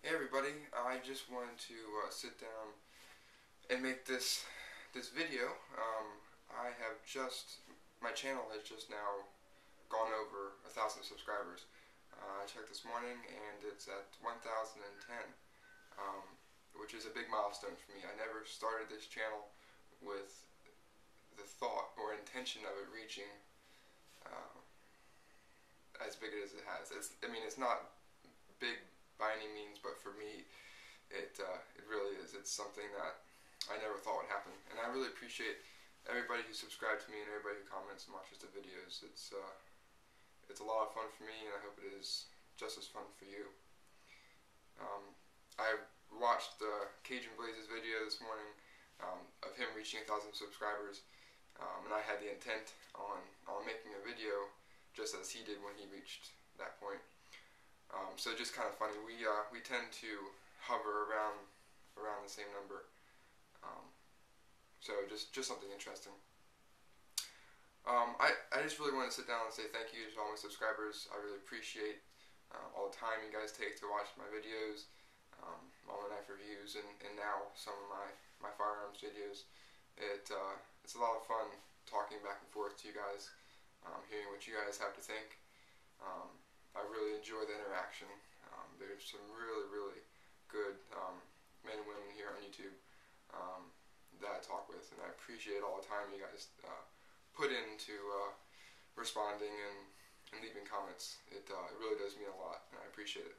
Hey everybody, I just wanted to sit down and make this video. I have just, my channel has just now gone over 1,000 subscribers. I checked this morning and it's at 1,010, which is a big milestone for me. I never started this channel with the thought or intention of it reaching as big as it has. I mean, it's not big by any means, but for me, it really is. It's something that I never thought would happen, and I really appreciate everybody who subscribes to me and everybody who comments and watches the videos. It's a lot of fun for me, and I hope it is just as fun for you. I watched the Cajun Blaze's video this morning of him reaching 1,000 subscribers, and I had the intent on making a video just as he did when he reached that point. So just kind of funny, we tend to hover around the same number. So just something interesting. I just really want to sit down and say thank you to all my subscribers. I really appreciate all the time you guys take to watch my videos, all the knife reviews, and now some of my firearms videos. It's a lot of fun talking back and forth to you guys, hearing what you guys have to think. I really enjoy the interaction. There's some really good men and women here on YouTube that I talk with, and I appreciate all the time you guys put into responding and leaving comments. It really does mean a lot, and I appreciate it.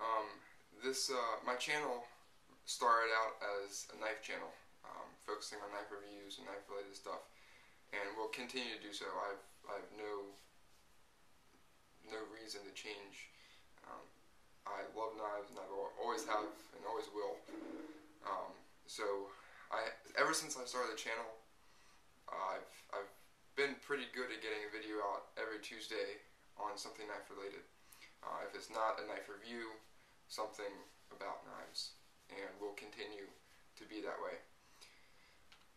My channel started out as a knife channel, focusing on knife reviews and knife related stuff, and will continue to do so. I've no reason to change. I love knives, and I always have and always will. So ever since I started the channel, I've been pretty good at getting a video out every Tuesday on something knife related. If it's not a knife review, something about knives, and will continue to be that way.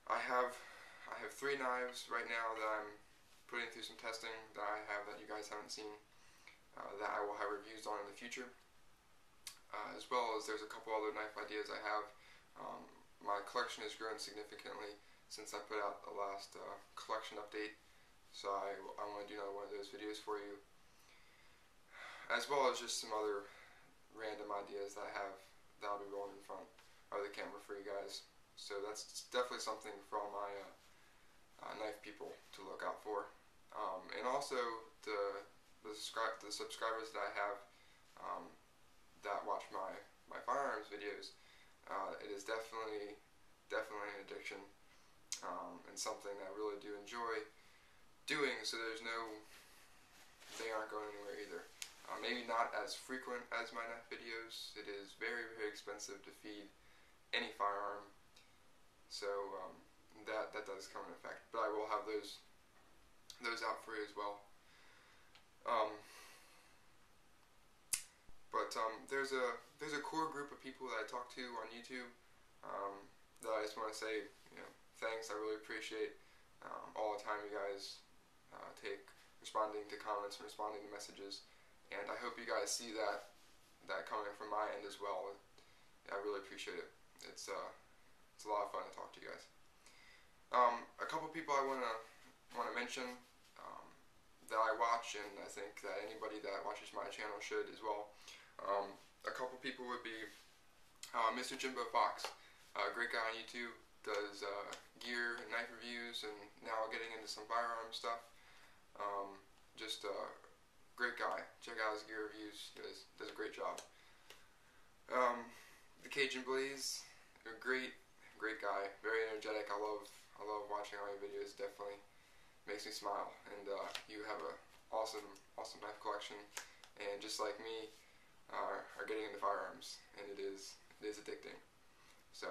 I have 3 knives right now that I'm putting through some testing that I have that you guys haven't seen, that I will have reviews on in the future, as well as there's a couple other knife ideas I have. My collection has grown significantly since I put out the last collection update, so I want to do another one of those videos for you, as well as just some other random ideas that I have that I'll be rolling in front of the camera for you guys. So that's definitely something for all my knife people to look out for. And also the subscribers that I have that watch my firearms videos, it is definitely an addiction, and something that I really do enjoy doing, so they aren't going anywhere either. Maybe not as frequent as my knife videos. It is very expensive to feed any firearm, so that does come in effect, but I will have those out for you as well. There's a core group of people that I talk to on YouTube that I just want to say, thanks. I really appreciate all the time you guys take responding to comments and responding to messages, and I hope you guys see that coming from my end as well. I really appreciate it. It's a lot of fun to talk to you guys. A couple people I want to mention that I watch, and I think that anybody that watches my channel should as well. A couple people would be Mr. Jimbo Fox, a great guy on YouTube, does gear and knife reviews, and now getting into some firearm stuff. Just a great guy. Check out his gear reviews. He does a great job. The Cajun Blaze, a great guy, very energetic. I love watching all your videos. Definitely makes me smile, and you have an awesome knife collection, and just like me, are getting into firearms, and it is addicting. So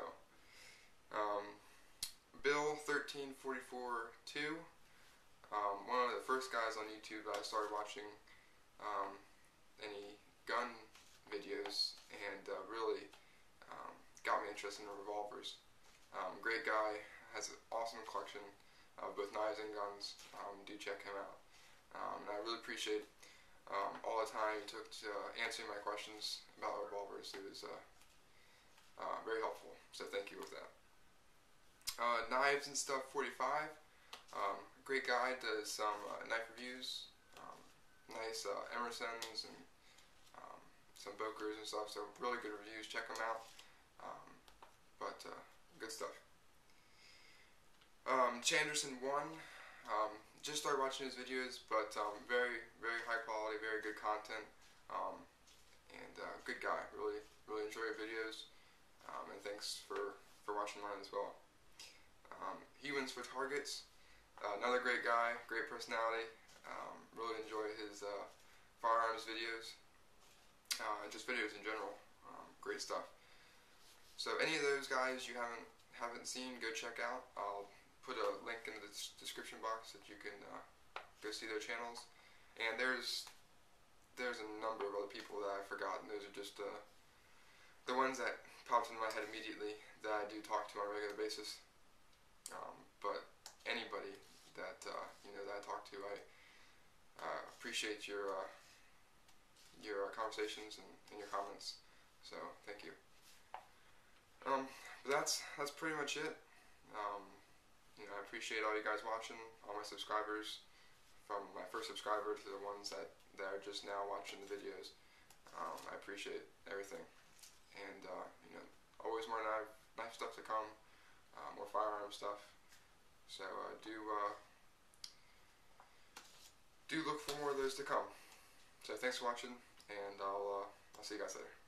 Bill13442, one of the first guys on YouTube that I started watching any gun videos, and really got me interested in revolvers. Great guy, has an awesome collection of both knives and guns. Do check him out. And I really appreciate all the time he took to answering my questions about revolvers. It was very helpful, so thank you with that. Knives and Stuff 45, great guy, does some knife reviews, nice Emersons and some Bokers and stuff, so really good reviews, check them out, good stuff. Chanderson 1, just started watching his videos, but very, very high quality, very good content, and good guy, really, really enjoy your videos, and thanks for watching mine as well. He Wins for Targets, another great guy, great personality, really enjoy his firearms videos, just videos in general, great stuff. So any of those guys you haven't seen, go check out. I'll put a link in the description box that you can go see their channels. And there's a number of other people that I've forgotten. Those are just the ones that popped into my head immediately that I do talk to on a regular basis. But anybody that that I talk to, I appreciate your conversations and your comments. So thank you. But that's pretty much it. I appreciate all you guys watching, all my subscribers, from my first subscriber to the ones that are just now watching the videos. I appreciate everything, and always more knife stuff to come, more firearm stuff. So do look for more of those to come. So thanks for watching, and I'll see you guys later.